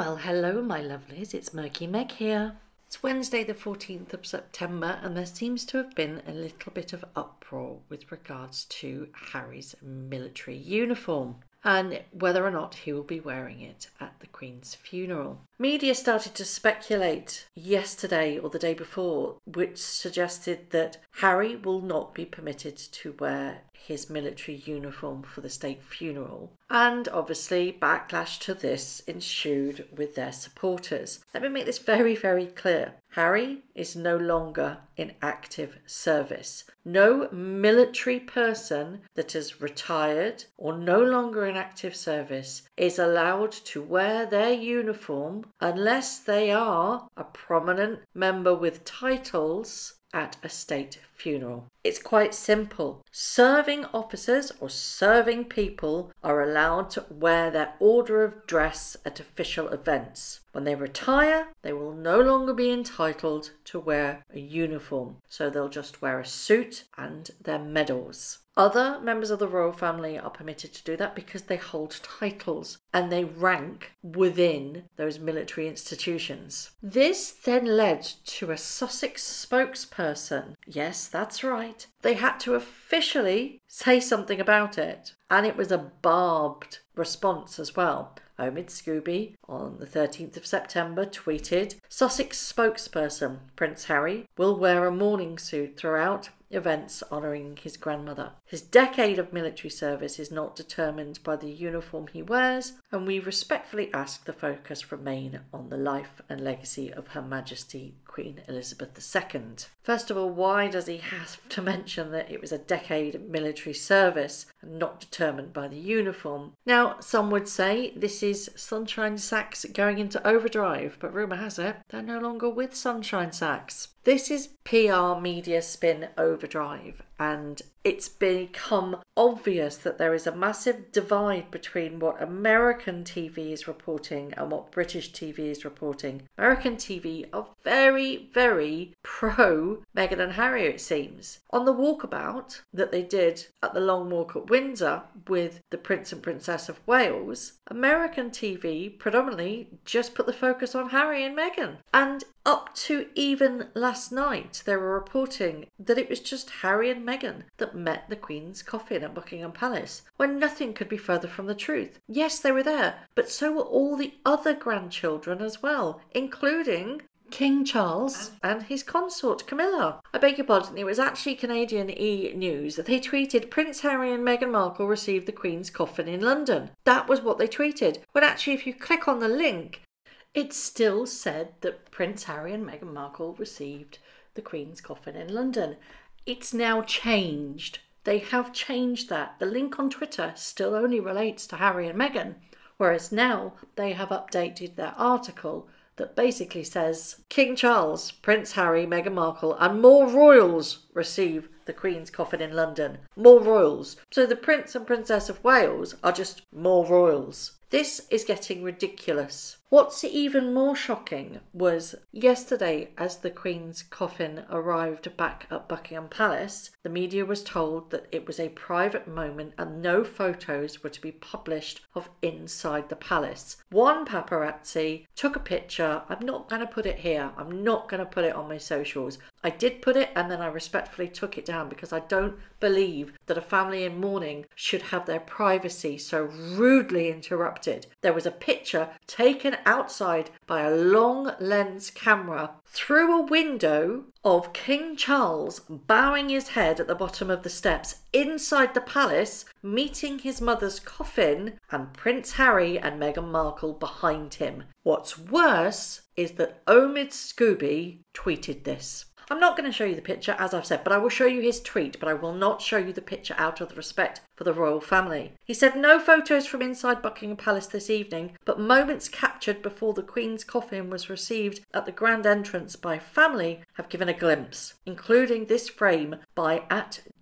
Well, hello my lovelies, it's Murky Meg here. It's Wednesday the 14th of September and there seems to have been a little bit of uproar with regards to Harry's military uniform and whether or not he will be wearing it at the Queen's funeral. Media started to speculate yesterday or the day before, which suggested that Harry will not be permitted to wear his military uniform for the state funeral. And obviously backlash to this ensued with their supporters. Let me make this very, very clear. Harry is no longer in active service. No military person that is retired or no longer in active service is allowed to wear their uniform unless they are a prominent member with titles at a state funeral. It's quite simple. Serving officers or serving people are allowed to wear their order of dress at official events. When they retire, they will no longer be entitled to wear a uniform, so they'll just wear a suit and their medals. Other members of the royal family are permitted to do that because they hold titles and they rank within those military institutions. This then led to a Sussex spokesperson. Yes, that's right. They had to officially say something about it. And it was a barbed response as well. Omid Scobie on the 13th of September tweeted, "Sussex spokesperson, Prince Harry will wear a mourning suit throughout events honouring his grandmother. His decade of military service is not determined by the uniform he wears, and we respectfully ask the focus remain on the life and legacy of Her Majesty Queen Elizabeth II." First of all, why does he have to mention that it was a decade of military service and not determined by the uniform? Now, some would say this is Sunshine Sachs going into overdrive, but rumour has it they're no longer with Sunshine Sachs. This is PR media spin overdrive, and it's become obvious that there is a massive divide between what American TV is reporting and what British TV is reporting. American TV are very, very pro Meghan and Harry, it seems. On the walkabout that they did at the Long Walk at Windsor with the Prince and Princess of Wales, American TV predominantly just put the focus on Harry and Meghan. And up to even last night, they were reporting that it was just Harry and Meghan that met the Queen's coffin at Buckingham Palace, when nothing could be further from the truth. Yes, they were there, but so were all the other grandchildren as well, including King Charles and his consort Camilla. I beg your pardon, it was actually Canadian E! News. They tweeted, "Prince Harry and Meghan Markle received the Queen's coffin in London." That was what they tweeted, when actually if you click on the link, it still said that Prince Harry and Meghan Markle received the Queen's coffin in London. It's now changed. They have changed that. The link on Twitter still only relates to Harry and Meghan, whereas now they have updated their article that basically says, "King Charles, Prince Harry, Meghan Markle and more royals receive the Queen's coffin in London." More royals. So the Prince and Princess of Wales are just more royals. This is getting ridiculous. What's even more shocking was yesterday, as the Queen's coffin arrived back at Buckingham Palace, the media was told that it was a private moment and no photos were to be published of inside the palace. One paparazzi took a picture. I'm not going to put it here. I'm not going to put it on my socials. I did put it and then I respectfully took it down because I don't believe that a family in mourning should have their privacy so rudely interrupted. There was a picture taken outside by a long lens camera through a window of King Charles bowing his head at the bottom of the steps inside the palace, meeting his mother's coffin, and Prince Harry and Meghan Markle behind him. What's worse is that Omid Scobie tweeted this. I'm not going to show you the picture, as I've said, but I will show you his tweet, but I will not show you the picture out of respect for the royal family. He said, "No photos from inside Buckingham Palace this evening, but moments captured before the Queen's coffin was received at the grand entrance by family have given a glimpse, including this frame by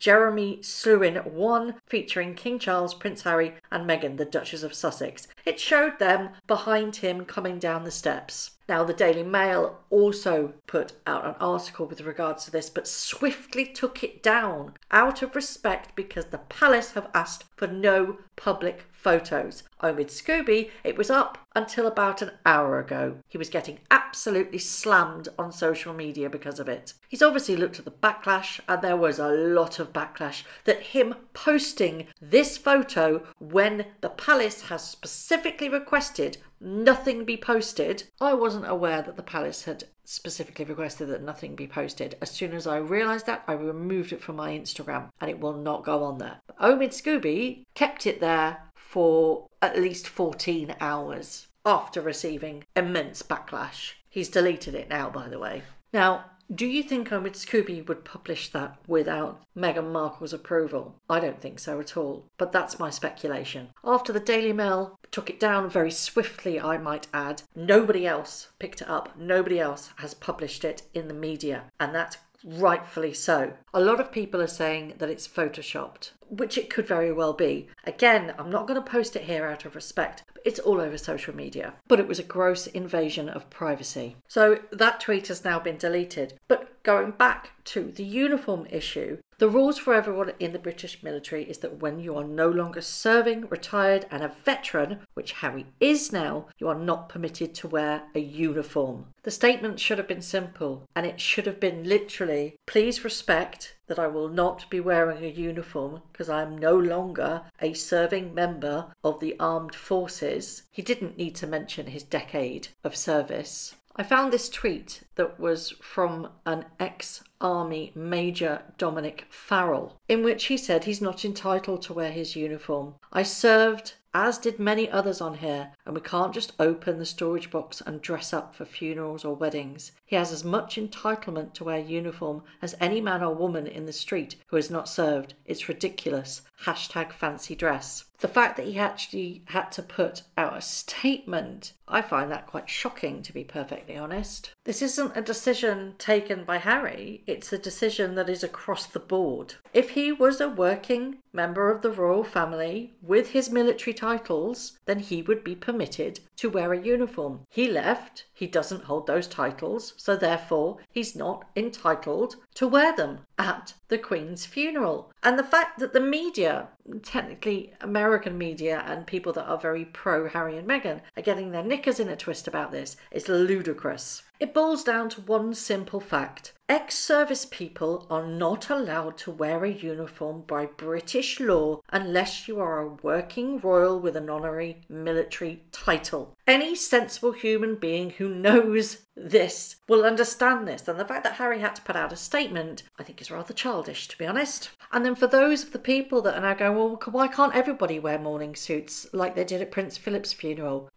@JeremySlewin1 featuring King Charles, Prince Harry and Meghan, the Duchess of Sussex." It showed them behind him coming down the steps. Now, the Daily Mail also put out an article with regards to this, but swiftly took it down out of respect because the palace have asked for no public photos. Omid Scobie, it was up until about an hour ago. He was getting absolutely slammed on social media because of it. He's obviously looked at the backlash, and there was a lot of backlash that him posting this photo when the palace has specifically requested nothing be posted. I wasn't aware that the palace had specifically requested that nothing be posted. As soon as I realised that, I removed it from my Instagram and it will not go on there. But Omid Scobie kept it there for at least 14 hours after receiving immense backlash. He's deleted it now, by the way. Now, do you think Omid Scobie would publish that without Meghan Markle's approval? I don't think so at all, but that's my speculation. After the Daily Mail took it down very swiftly, I might add, nobody else picked it up. Nobody else has published it in the media, and that's rightfully so. A lot of people are saying that it's photoshopped, which it could very well be. Again, I'm not going to post it here out of respect. It's all over social media, but it was a gross invasion of privacy. So that tweet has now been deleted. But going back to the uniform issue, the rules for everyone in the British military is that when you are no longer serving, retired and a veteran, which Harry is now, you are not permitted to wear a uniform. The statement should have been simple, and it should have been literally, please respect that I will not be wearing a uniform because I am no longer a serving member of the armed forces. He didn't need to mention his decade of service. I found this tweet that was from an ex-army major, Dominic Farrell, in which he said he's not entitled to wear his uniform. I served, as did many others on here, and we can't just open the storage box and dress up for funerals or weddings. He has as much entitlement to wear uniform as any man or woman in the street who has not served. It's ridiculous. Hashtag fancy dress. The fact that he actually had to put out a statement, I find that quite shocking, to be perfectly honest. This isn't a decision taken by Harry, it's a decision that is across the board. If he was a working member of the royal family with his military titles, then he would be permitted to wear a uniform. He left, he doesn't hold those titles, so therefore he's not entitled to wear them at the Queen's funeral. And the fact that the media, technically American media and people that are very pro Harry and Meghan, are getting their knickers in a twist about this is ludicrous. It boils down to one simple fact. Ex-service people are not allowed to wear a uniform by British law unless you are a working royal with an honorary military title. Any sensible human being who knows this will understand this, and the fact that Harry had to put out a statement I think is rather childish, to be honest. And then for those of the people that are now going, well, why can't everybody wear morning suits like they did at Prince Philip's funeral?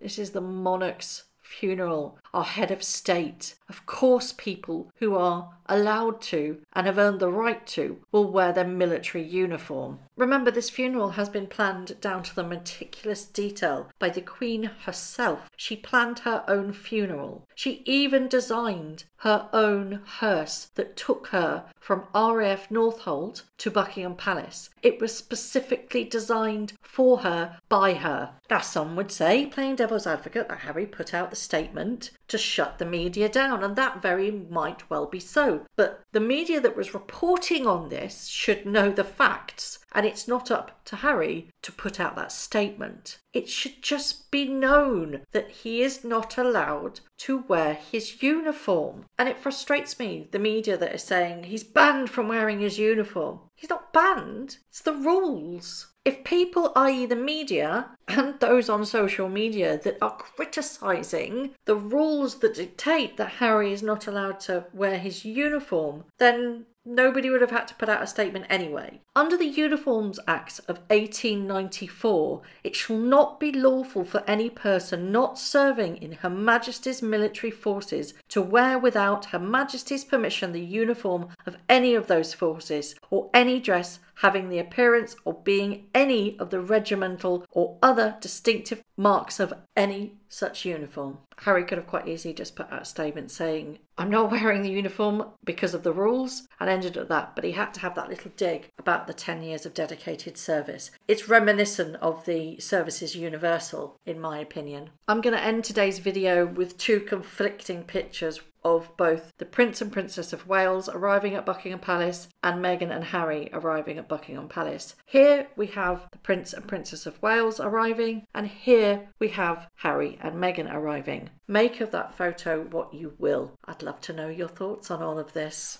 This is the monarch's funeral, our head of state. Of course people who are allowed to and have earned the right to will wear their military uniform. Remember, this funeral has been planned down to the meticulous detail by the Queen herself. She planned her own funeral. She even designed her own hearse that took her from RAF Northolt to Buckingham Palace. It was specifically designed for her by her. Now, some would say, playing devil's advocate, that Harry put out the statement to shut the media down, and that very might well be so. But the media that was reporting on this should know the facts, and it's not up to Harry to put out that statement. It should just be known that he is not allowed to wear his uniform. And it frustrates me, the media that is saying he's banned from wearing his uniform. He's not banned, it's the rules. If people, i.e. the media and those on social media that are criticising the rules that dictate that Harry is not allowed to wear his uniform, then nobody would have had to put out a statement anyway. Under the Uniforms Act of 1894, it shall not be lawful for any person not serving in Her Majesty's military forces to wear without Her Majesty's permission the uniform of any of those forces, or any dress having the appearance or being any of the regimental or other distinctive marks of any such uniform. Harry could have quite easily just put out a statement saying, I'm not wearing the uniform because of the rules, and ended at that, but he had to have that little dig about the 10 years of dedicated service. It's reminiscent of the services universal, in my opinion. I'm going to end today's video with two conflicting pictures of both the Prince and Princess of Wales arriving at Buckingham Palace and Meghan and Harry arriving at Buckingham Palace. Here we have the Prince and Princess of Wales arriving, and here we have Harry and Meghan arriving. Make of that photo what you will. I'd love to know your thoughts on all of this.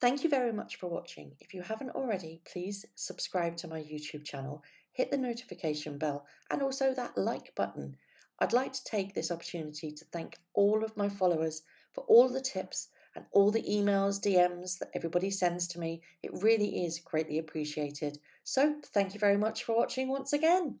Thank you very much for watching. If you haven't already, please subscribe to my YouTube channel, hit the notification bell and also that like button. I'd like to take this opportunity to thank all of my followers for all the tips and all the emails, DMs that everybody sends to me. It really is greatly appreciated. So thank you very much for watching once again.